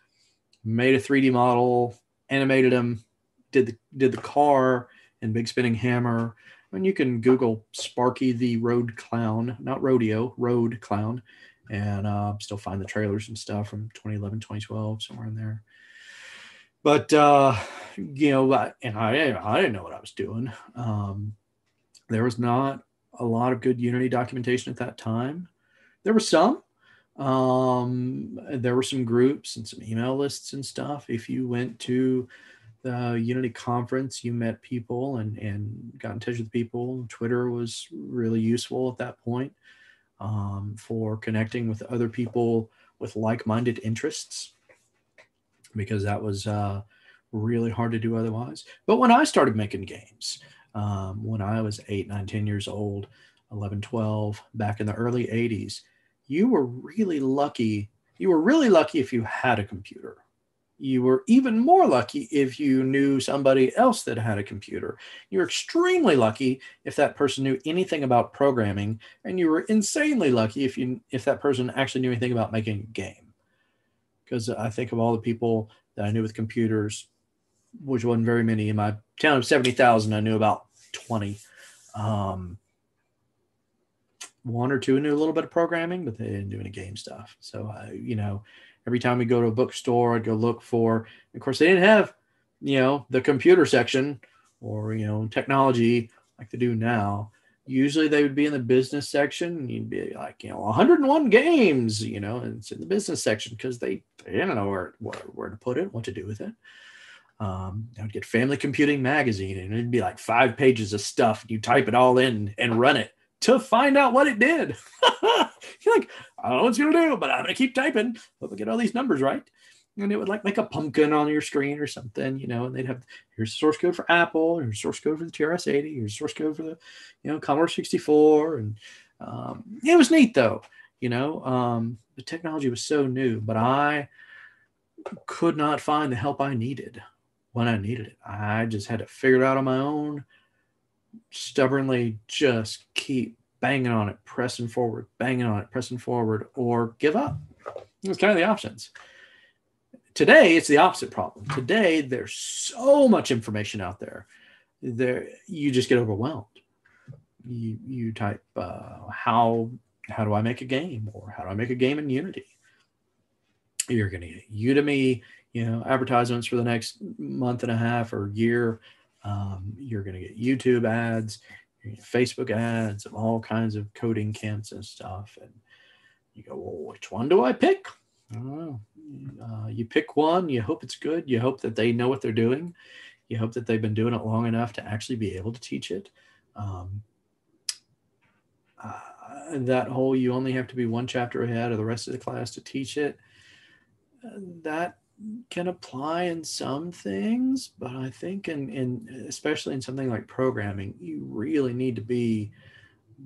made a 3D model, animated them, did the car and big spinning hammer. I mean, you can Google Sparky the Road Clown, not rodeo, road clown, and still find the trailers and stuff from 2011, 2012, somewhere in there. But, you know, and I didn't know what I was doing. There was not a lot of good Unity documentation at that time. There were some. There were some groups and some email lists and stuff. If you went to the Unity conference, you met people and got in touch with people. Twitter was really useful at that point for connecting with other people with like-minded interests, because that was really hard to do otherwise. But when I started making games, when I was 8, 9, 10 years old, 11, 12, back in the early 80s, you were really lucky. You were really lucky if you had a computer. You were even more lucky if you knew somebody else that had a computer. You were extremely lucky if that person knew anything about programming, and you were insanely lucky if that person actually knew anything about making a game. Because I think of all the people that I knew with computers, which wasn't very many. In my town of 70,000, I knew about 20. One or two knew a little bit of programming, but they didn't do any game stuff. So, you know, Every time we go to a bookstore, I'd go look for, of course, they didn't have, you know, the computer section or, you know, technology like they do now. Usually they would be in the business section, and you'd be like, you know, 101 games, you know, and it's in the business section because they didn't know where to put it, what to do with it. I would get Family Computing Magazine, and it'd be like 5 pages of stuff. You type it all in and run it to find out what it did. You're like, I don't know what it's going to do, but I'm going to keep typing. Hope I get all these numbers right. And it would like make a pumpkin on your screen or something, you know, and they'd have, here's the source code for Apple, here's the source code for the TRS-80, here's the source code for the, you know, Commodore 64. And it was neat though, you know, the technology was so new, but I could not find the help I needed when I needed it. I just had to figure it out on my own, stubbornly just keep banging on it, pressing forward, banging on it, pressing forward, or give up. It was kind of the options. Today, it's the opposite problem. Today, there's so much information out there. You just get overwhelmed. You type, how do I make a game? Or how do I make a game in Unity? You're going to get Udemy, you know, advertisements for the next month and a half or year. You're going to get YouTube ads, you're gonna get Facebook ads of all kinds of coding camps and stuff. And you go, well, which one do I pick? I don't know. You pick one, you hope it's good. You hope that they know what they're doing. You hope that they've been doing it long enough to actually be able to teach it. That whole, you only have to be one chapter ahead of the rest of the class to teach it. That can apply in some things, but I think in especially in something like programming, you really need to be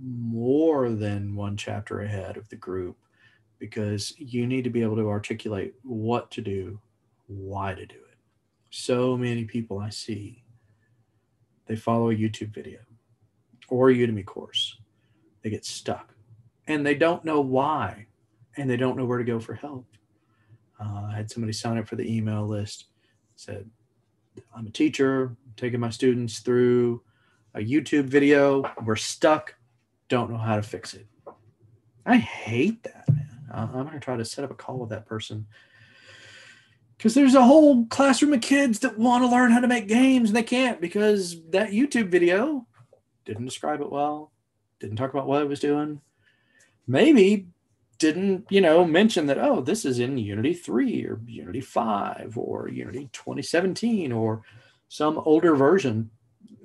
more than one chapter ahead of the group, because you need to be able to articulate what to do, why to do it. So many people I see, they follow a YouTube video or a Udemy course. They get stuck and they don't know why, and they don't know where to go for help. I had somebody sign up for the email list, said, I'm a teacher, I'm taking my students through a YouTube video. We're stuck, don't know how to fix it. I hate that, man. I'm going to try to set up a call with that person, because there's a whole classroom of kids that want to learn how to make games and they can't, because that YouTube video didn't describe it well, didn't talk about what it was doing, maybe didn't, you know, mention that, oh, this is in Unity 3 or Unity 5 or Unity 2017 or some older version,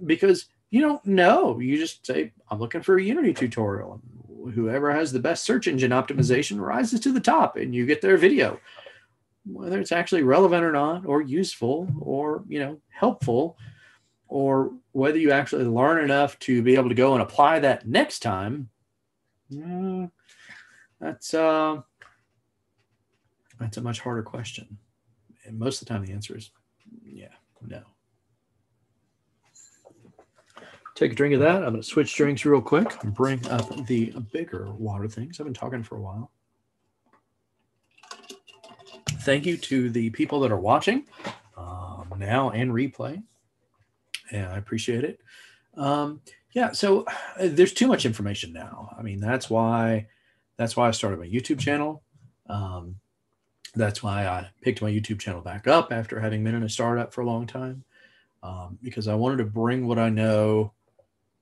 because you don't know. You just say, I'm looking for a Unity tutorial, and whoever has the best search engine optimization rises to the top, and you get their video, whether it's actually relevant or not, or useful, or, you know, helpful, or whether you actually learn enough to be able to go and apply that next time. That's a much harder question. And most of the time the answer is yeah, no. Take a drink of that. I'm going to switch drinks real quick and bring up the bigger water things. I've been talking for a while. Thank you to the people that are watching now and replay. Yeah, I appreciate it. Yeah, so there's too much information now. I mean, that's why I started my YouTube channel. That's why I picked my YouTube channel back up after having been in a startup for a long time, because I wanted to bring what I know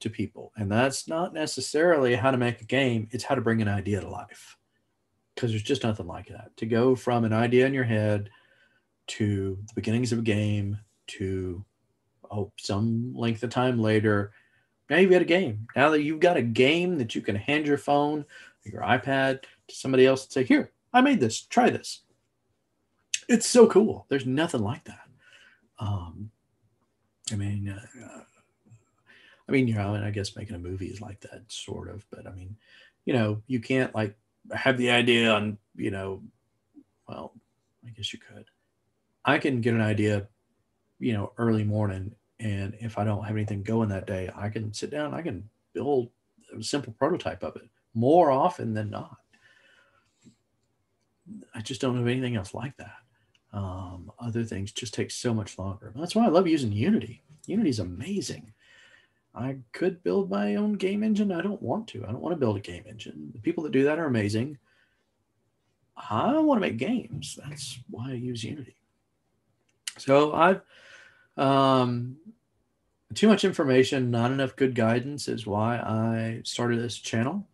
to people. And that's not necessarily how to make a game. It's how to bring an idea to life, because there's just nothing like that. To go from an idea in your head to the beginnings of a game to, oh, some length of time later, now you've got a game. Now that you've got a game that you can hand your phone, your iPad to somebody else and say, here, I made this, try this. It's so cool. There's nothing like that. I mean, you know, and I guess making a movie is like that sort of, but I mean, you know, you can't like have the idea on, you know, well, I guess you could. I can get an idea, you know, early morning, and if I don't have anything going that day, I can sit down, I can build a simple prototype of it. More often than not, I just don't have anything else like that. Other things just take so much longer. That's why I love using Unity. Unity is amazing. I could build my own game engine. I don't want to. I don't want to build a game engine. The people that do that are amazing. I want to make games. That's why I use Unity. So I've too much information, not enough good guidance is why I started this channel.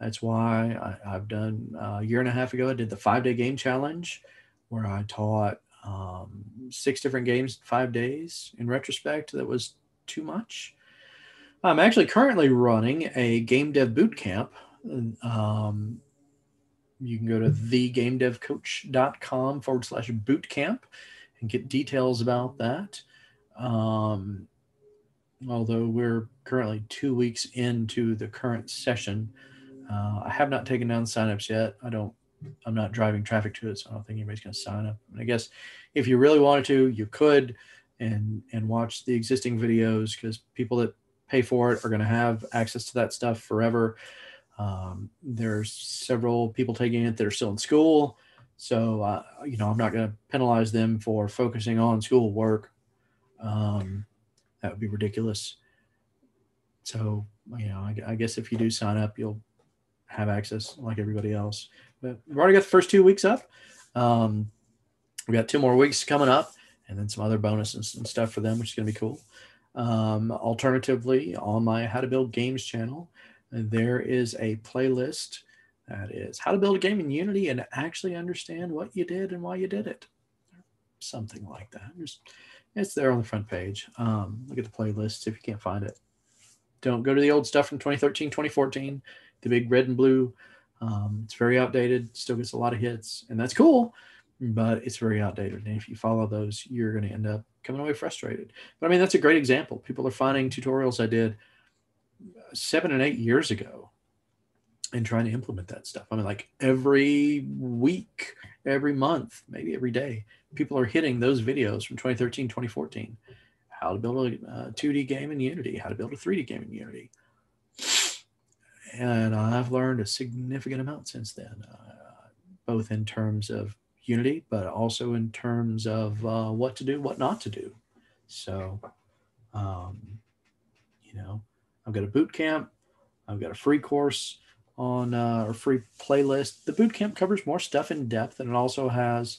That's why I've done a year and a half ago, I did the 5-day game challenge where I taught 6 different games in 5 days. In retrospect, that was too much. I'm actually currently running a game dev boot camp. You can go to thegamedevcoach.com /bootcamp and get details about that. Although we're currently 2 weeks into the current session, I have not taken down signups yet. I'm not driving traffic to it, so I don't think anybody's going to sign up. And I guess if you really wanted to, you could and watch the existing videos, because people that pay for it are going to have access to that stuff forever. There's several people taking it that are still in school. So, you know, I'm not going to penalize them for focusing on school work. That would be ridiculous. So, you know, I guess if you do sign up, you'll have access like everybody else. But we've already got the first 2 weeks up. We got 2 more weeks coming up and then some other bonuses and stuff for them, which is going to be cool. Alternatively, on my How to Build Games channel, there is a playlist that is how to build a game in Unity and actually understand what you did and why you did it. Something like that. It's there on the front page. Look at the playlist if you can't find it. Don't go to the old stuff from 2013, 2014, the big red and blue. It's very outdated, still gets a lot of hits, and that's cool, but it's very outdated. And if you follow those, you're going to end up coming away frustrated. But I mean, that's a great example. People are finding tutorials I did 7 and 8 years ago and trying to implement that stuff. I mean, like every week, every month, maybe every day, people are hitting those videos from 2013, 2014. How to build a 2D game in Unity, how to build a 3D game in Unity. And I've learned a significant amount since then, both in terms of Unity, but also in terms of what to do, what not to do. So, you know, I've got a boot camp. I've got a free course on a free playlist. The boot camp covers more stuff in depth, and it also has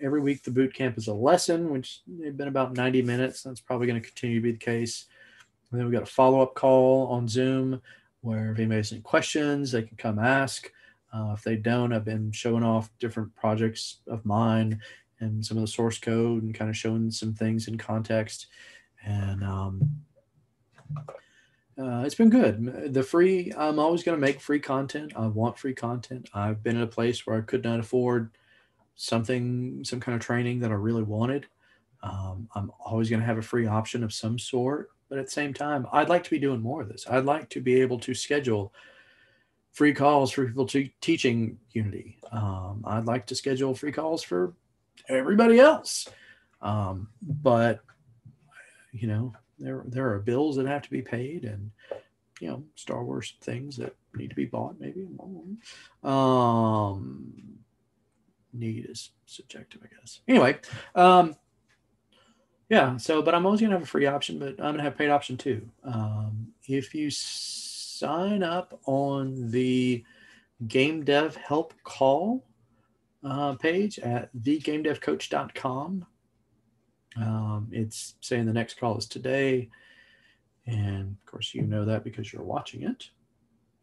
every week the boot camp is a lesson, which they've been about 90 minutes. That's probably going to continue to be the case. And then we've got a follow-up call on Zoom where if anybody has any questions, they can come ask. If they don't, I've been showing off different projects of mine and some of the source code and kind of showing some things in context. And it's been good. The free, I'm always going to make free content. I want free content. I've been in a place where I could not afford something, some kind of training that I really wanted. I'm always going to have a free option of some sort. But at the same time, I'd like to be doing more of this. I'd like to be able to schedule free calls for people teaching Unity. I'd like to schedule free calls for everybody else. But, you know, there are bills that have to be paid and, you know, Star Wars things that need to be bought maybe. Need is subjective, I guess. Anyway, yeah, so, but I'm always going to have a free option, but I'm going to have a paid option too. If you sign up on the Game Dev Help Call page at thegamedevcoach.com, it's saying the next call is today. And of course, you know that because you're watching it.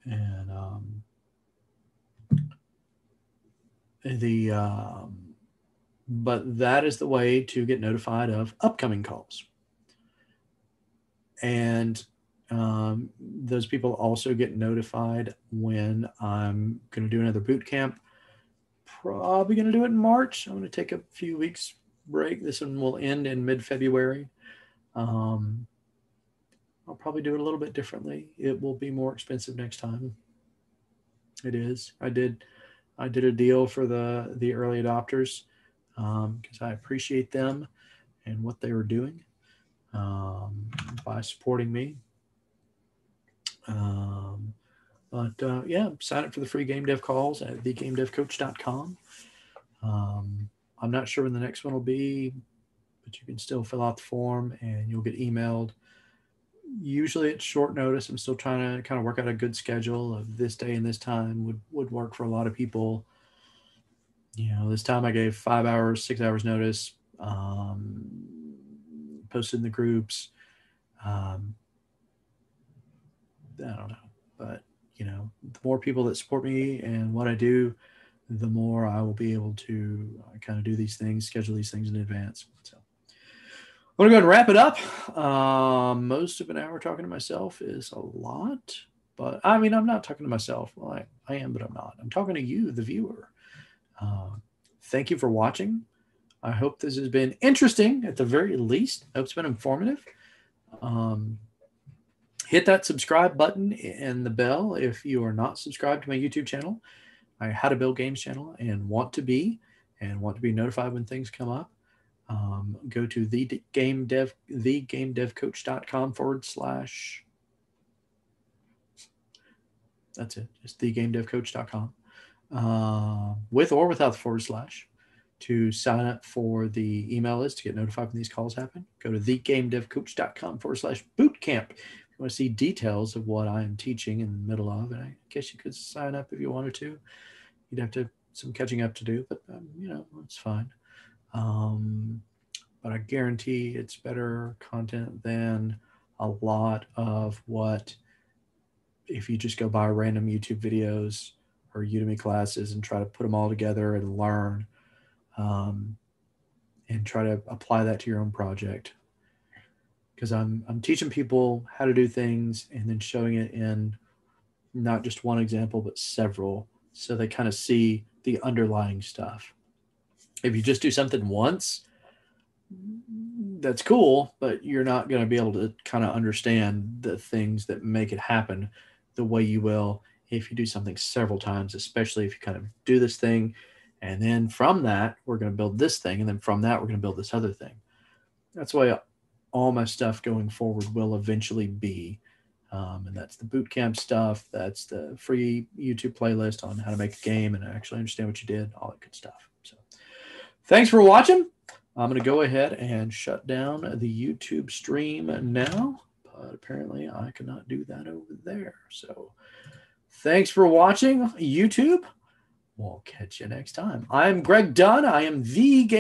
And but that is the way to get notified of upcoming calls. And those people also get notified when I'm going to do another boot camp. Probably going to do it in March. I'm going to take a few weeks break. This one will end in mid-February. I'll probably do it a little bit differently. It will be more expensive next time. It is. I did a deal for the early adopters because I appreciate them and what they were doing by supporting me. Yeah, sign up for the free Game Dev calls at thegamedevcoach.com. I'm not sure when the next one will be, but you can still fill out the form and you'll get emailed. Usually it's short notice. I'm still trying to kind of work out a good schedule of this day and this time would work for a lot of people. you know, this time I gave 5 hours, 6 hours notice, posted in the groups. I don't know, but you know, the more people that support me and what I do, the more I will be able to kind of do these things, schedule these things in advance. So I'm going to go ahead and wrap it up. Most of an hour talking to myself is a lot, but I mean, I'm not talking to myself. Well, I am, but I'm not. I'm talking to you, the viewer. Thank you for watching. I hope this has been interesting at the very least. I hope it's been informative. Hit that subscribe button and the bell if you are not subscribed to my YouTube channel, my How to Build Games channel, and want to be notified when things come up. Go to thegamedevcoach.com / that's it. It's thegamedevcoach.com with or without the / to sign up for the email list to get notified when these calls happen. Go to thegamedevcoach.com / bootcamp. If you want to see details of what I am teaching in the middle of, and I guess you could sign up if you wanted to. You'd have to some catching up to do, but you know, it's fine. But I guarantee it's better content than a lot of what, if you just go buy random YouTube videos or Udemy classes and try to put them all together and learn, and try to apply that to your own project. Because I'm teaching people how to do things and then showing it in not just one example, but several. So they kind of see the underlying stuff. If you just do something once, that's cool, but you're not going to be able to kind of understand the things that make it happen the way you will if you do something several times, especially if you kind of do this thing. And then from that, we're going to build this thing. And then from that, we're going to build this other thing. That's why all my stuff going forward will eventually be. And that's the bootcamp stuff. That's the free YouTube playlist on how to make a game and actually understand what you did, all that good stuff. So thanks for watching. I'm going to go ahead and shut down the YouTube stream now. But apparently I cannot do that over there. So thanks for watching, YouTube. We'll catch you next time. I'm Greg Dunn. I am the Game